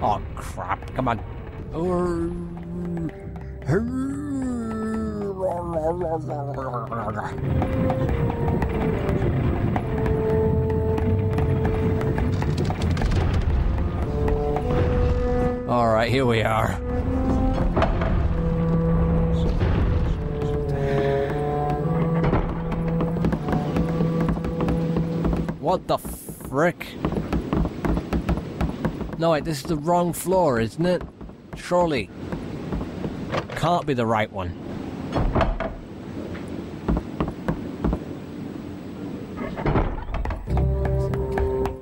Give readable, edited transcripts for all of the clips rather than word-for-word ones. Oh, crap. Come on. All right, here we are. What the frick? No, wait, this is the wrong floor, isn't it? Surely. Can't be the right one.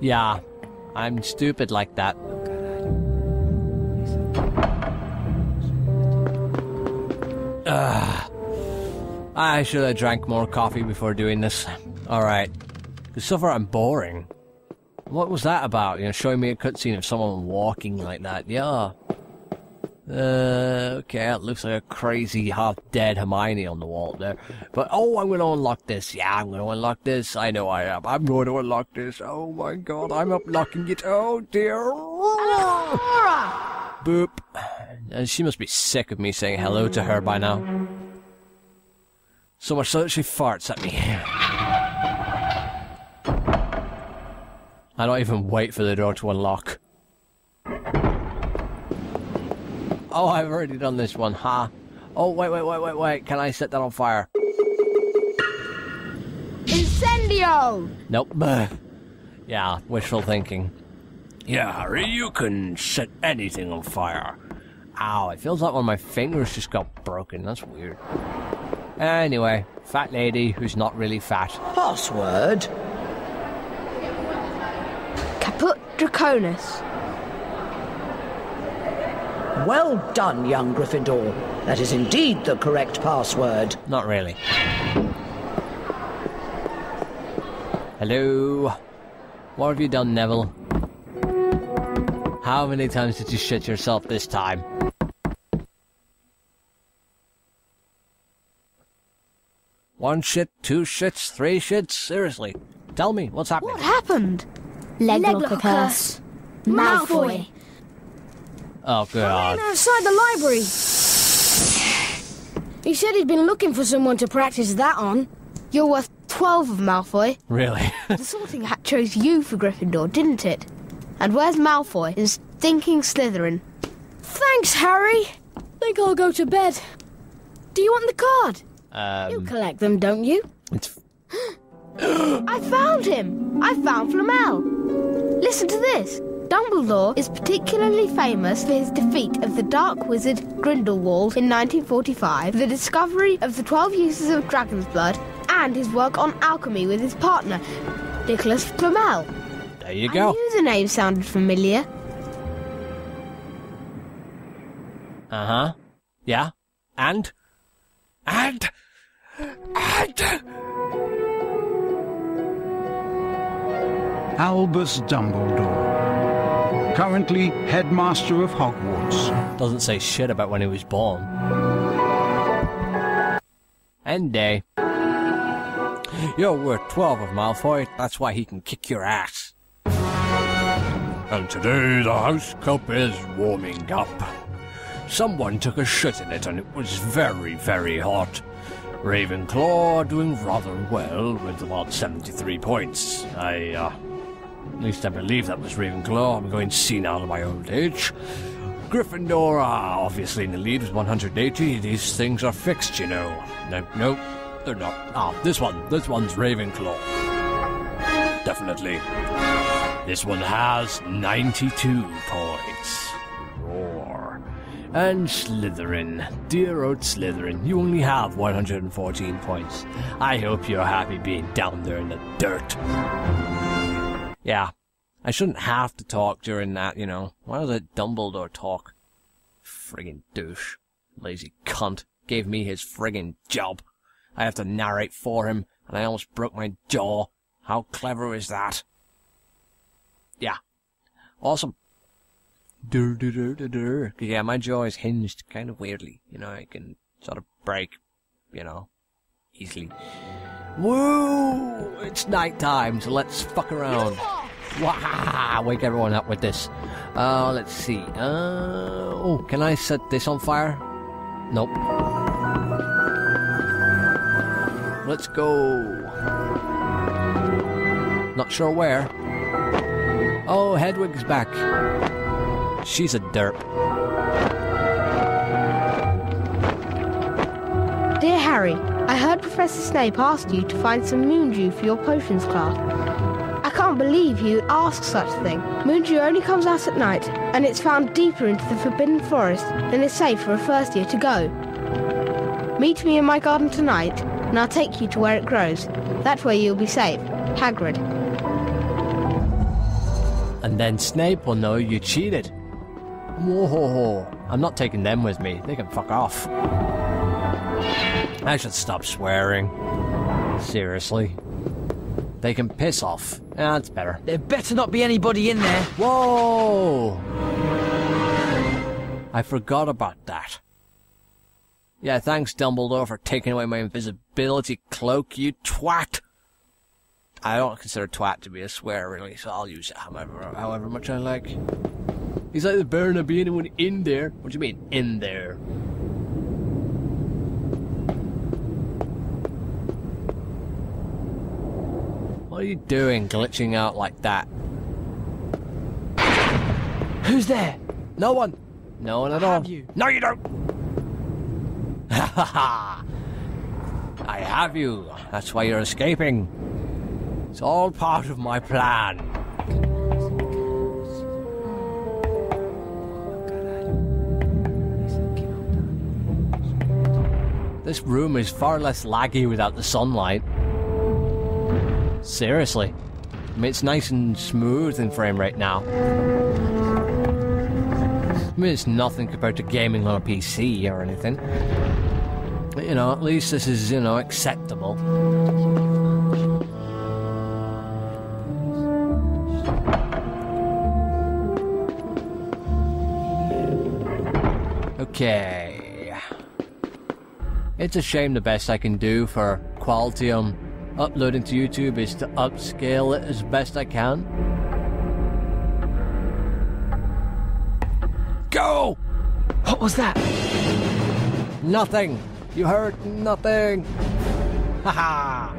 Yeah, I'm stupid like that. Ugh. I should have drank more coffee before doing this. Alright. So far, I'm boring. What was that about? You know, showing me a cutscene of someone walking like that. Yeah. Okay, it looks like a crazy half-dead Hermione on the wall there. But, oh, I'm going to unlock this. Yeah, I'm going to unlock this. I know I am. I'm going to unlock this. Oh, my God. I'm unlocking it. Oh, dear. Boop. And she must be sick of me saying hello to her by now. So much so that she farts at me. I don't even wait for the door to unlock. Oh, I've already done this one, huh? Oh, wait. Can I set that on fire? Incendio! Nope. Yeah, wishful thinking. Yeah, Harry, you can set anything on fire. Ow, it feels like one of my fingers just got broken. That's weird. Anyway, fat lady who's not really fat. Password? Put Draconis. Well done, young Gryffindor. That is indeed the correct password. Not really. Hello. What have you done, Neville? How many times did you shit yourself this time? One shit, two shits, three shits? Seriously. Tell me, what's happening? What happened? Leglock curse. Malfoy. Oh, God. Ran outside the library. He said he'd been looking for someone to practice that on. You're worth 12 of Malfoy. Really? The sorting hat chose you for Gryffindor, didn't it? And where's Malfoy? In stinking Slytherin. Thanks, Harry. I think I'll go to bed. Do you want the card? You collect them, don't you? It's... I found him! I found Flamel! Listen to this. Dumbledore is particularly famous for his defeat of the dark wizard Grindelwald in 1945, the discovery of the 12 uses of Dragon's Blood, and his work on alchemy with his partner, Nicholas Flamel. There you go. I knew the name sounded familiar. Uh-huh. Yeah. And... Albus Dumbledore, currently headmaster of Hogwarts. Doesn't say shit about when he was born. End day. You're worth 12 of Malfoy, that's why he can kick your ass. And today the house cup is warming up. Someone took a shit in it and it was very, very hot. Ravenclaw are doing rather well with about 73 points. At least I believe that was Ravenclaw. I'm going senile in my old age. Gryffindor are obviously in the lead with 180. These things are fixed, you know. Nope, they're not. Ah, this one. This one's Ravenclaw. Definitely. This one has 92 points. Roar. And Slytherin. Dear old Slytherin, you only have 114 points. I hope you're happy being down there in the dirt. Yeah, I shouldn't have to talk during that, you know. Why does that Dumbledore talk? Friggin' douche. Lazy cunt. Gave me his friggin' job. I have to narrate for him, and I almost broke my jaw. How clever is that? Yeah. Awesome. Yeah, my jaw is hinged kind of weirdly. You know, I can sort of break, you know, easily. Woo! It's night time, so let's fuck around. Wow, wake everyone up with this. Let's see. Oh, can I set this on fire? Nope. Let's go. Not sure where. Oh, Hedwig's back. She's a derp. Dear Harry, I heard Professor Snape asked you to find some moondew for your potions class. I can't believe he would ask such a thing. Moondew only comes out at night, and it's found deeper into the Forbidden Forest than is safe for a first year to go. Meet me in my garden tonight, and I'll take you to where it grows. That way you'll be safe. Hagrid. And then Snape will know you cheated. Whoa, I'm not taking them with me. They can fuck off. I should stop swearing. Seriously. They can piss off. That's better. There better not be anybody in there. Whoa! I forgot about that. Yeah, thanks Dumbledore for taking away my invisibility cloak, you twat! I don't consider twat to be a swear, really, so I'll use it however much I like. He's like, there better not be anyone in there. What do you mean, in there? What are you doing, glitching out like that? Who's there? No one. No one at all. Have you? No, you don't. Ha ha ha! I have you. That's why you're escaping. It's all part of my plan. This room is far less laggy without the sunlight. Seriously. I mean, it's nice and smooth in frame right now. I mean, it's nothing compared to gaming on a PC or anything. But, you know, at least this is, you know, acceptable. Okay. It's a shame the best I can do for quality on uploading to YouTube is to upscale it as best I can. Go! What was that? Nothing! You heard nothing! Haha!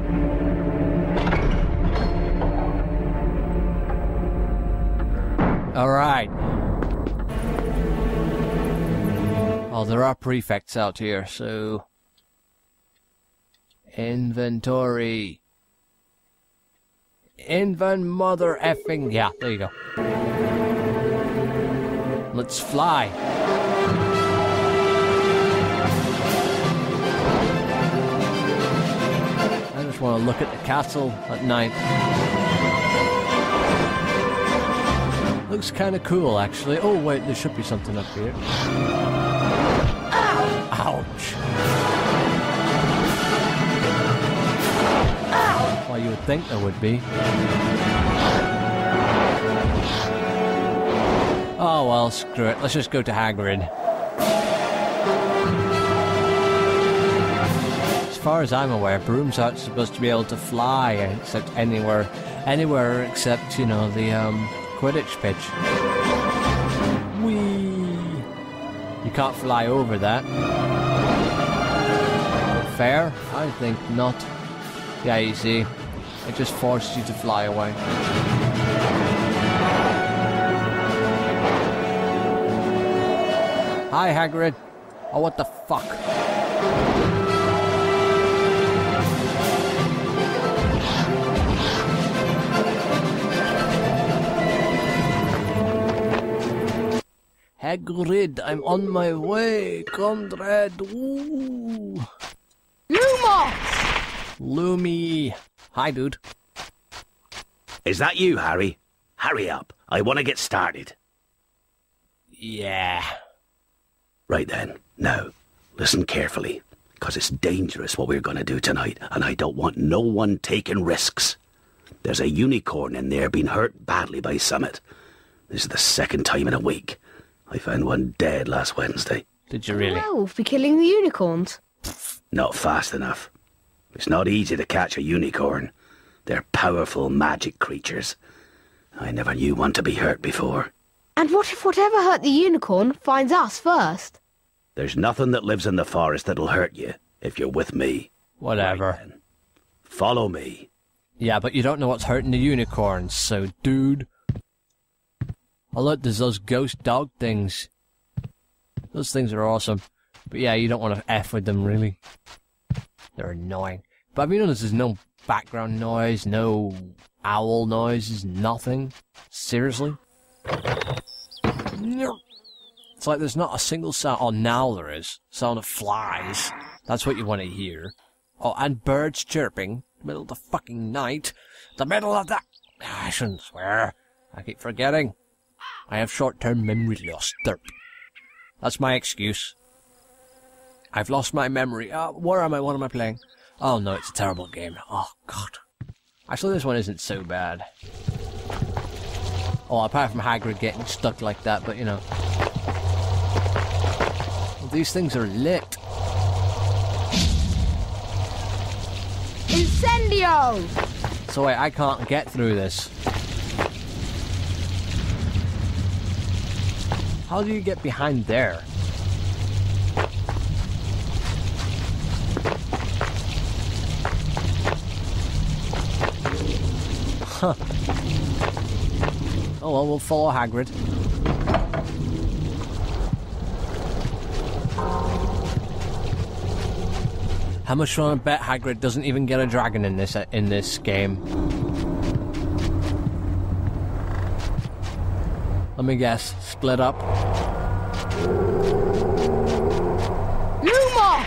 Alright. Oh, there are prefects out here, so... Inventory. Mother effing. Yeah, there you go. Let's fly. I just want to look at the castle at night. Looks kind of cool, actually. Oh, wait, there should be something up here. Ouch. Well, you would think there would be. Oh well, screw it. Let's just go to Hagrid. As far as I'm aware, brooms aren't supposed to be able to fly except anywhere except, you know, the Quidditch pitch. Whee! You can't fly over that. Fair? I think not. Yeah, you see, it just forced you to fly away. Hi, Hagrid. Oh, what the fuck? Hagrid, I'm on my way, comrade. Ooh. Lumos! Lumi. Hi, dude. Is that you, Harry? Hurry up. I want to get started. Yeah. Right then. Now, listen carefully, because it's dangerous what we're going to do tonight, and I don't want no one taking risks. There's a unicorn in there being hurt badly by Summit. This is the second time in a week. I found one dead last Wednesday. Did you really? Oh, we'll be killing the unicorns. Not fast enough. It's not easy to catch a unicorn. They're powerful magic creatures. I never knew one to be hurt before. And what if whatever hurt the unicorn finds us first? There's nothing that lives in the forest that'll hurt you if you're with me. Whatever. Right, then. Follow me. Yeah, but you don't know what's hurting the unicorns, so dude. Oh look, there's those ghost dog things. Those things are awesome. But yeah, you don't want to F with them, really. They're annoying. But have you noticed there's no background noise, no owl noises, nothing? Seriously? It's like there's not a single sound. Oh, now there is. Sound of flies. That's what you want to hear. Oh, and birds chirping. Middle of the fucking night. The middle of the... I shouldn't swear. I keep forgetting. I have short-term memory loss. Derp. That's my excuse. I've lost my memory. Where am I? What am I playing? Oh no, it's a terrible game. Oh god. Actually, this one isn't so bad. Oh, apart from Hagrid getting stuck like that, but you know. These things are lit. Incendio! So wait, I can't get through this. How do you get behind there? Huh. Oh well, we'll follow Hagrid. How much do I bet Hagrid doesn't even get a dragon in this game? Let me guess. Split up. Lumos!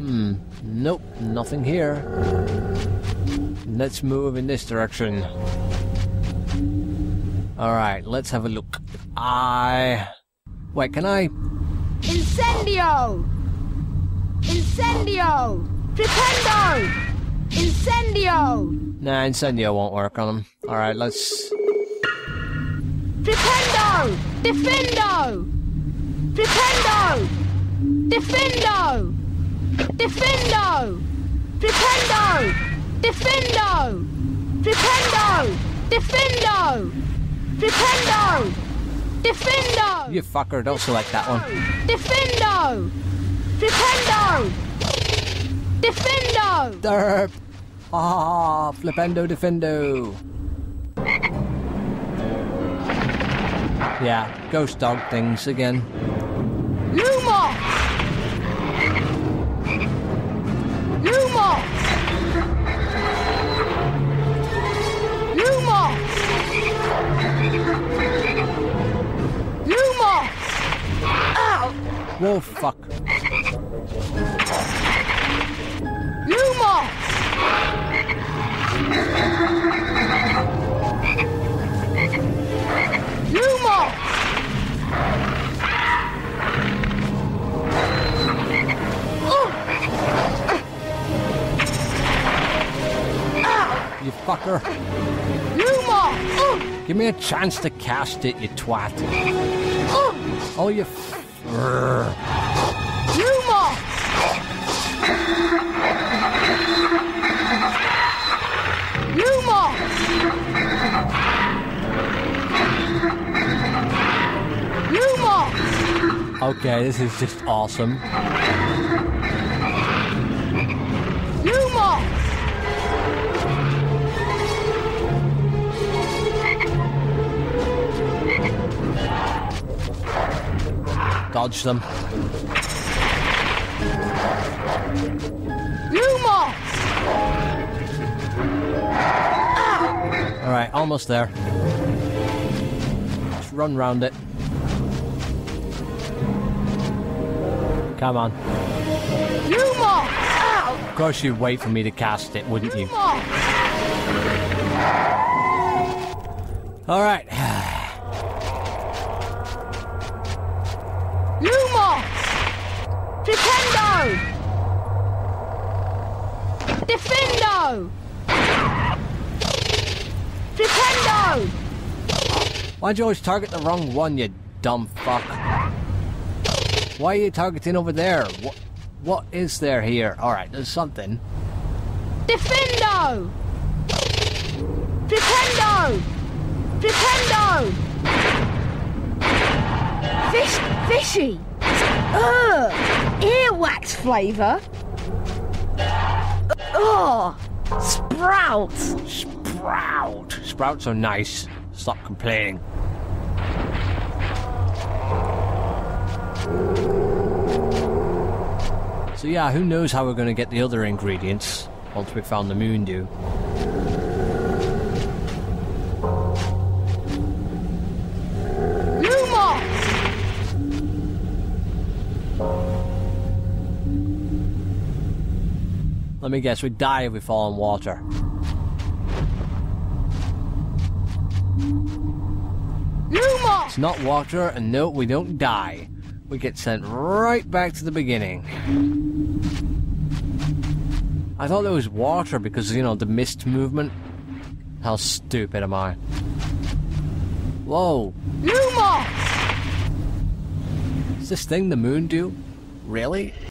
Hmm. Nope. Nothing here. Let's move in this direction. Alright, let's have a look. Wait, can I... Incendio! Incendio! Flipendo! Incendio! Nah, Incendio won't work on him. Alright, let's... Flipendo! Defendo! Flipendo! Defendo! Defendo! Flipendo! Defendo! Flipendo! Defendo! Defendo! Defendo! You fucker, don't select that one. Defendo! Flipendo! Defendo! Derp! Ah, Flipendo, Defendo! Yeah, ghost dog things again. Lumos! Lumos! Lumos! Lumos! Ow! Whoa, fuck. Lumos! Lumos! You fucker. Lumos! Give me a chance to cast it, you twat. Oh, you Lumos! Lumos! Lumos! Okay, this is just awesome. Lumos! Dodge them. Lumos! Alright, almost there. Just run round it. Come on. Lumos! Of course you'd wait for me to cast it, wouldn't you? Alright. Lumos! Defendo! Defendo! Defendo! Why'd you always target the wrong one, you dumb fuck? Why are you targeting over there? What? What is there here? Alright, there's something. Defendo! Flipendo! Flipendo! Fishy! Ugh! Earwax flavour! Ugh! Sprouts! Sprout! Sprouts are nice. Stop complaining. So yeah, who knows how we're going to get the other ingredients once we've found the moondew. Lumos! Let me guess, we die if we fall in water. Lumos! It's not water, and no, we don't die. We get sent right back to the beginning. I thought there was water because, you know, the mist movement. How stupid am I? Whoa! Lumos! Is this thing the moondew? Really?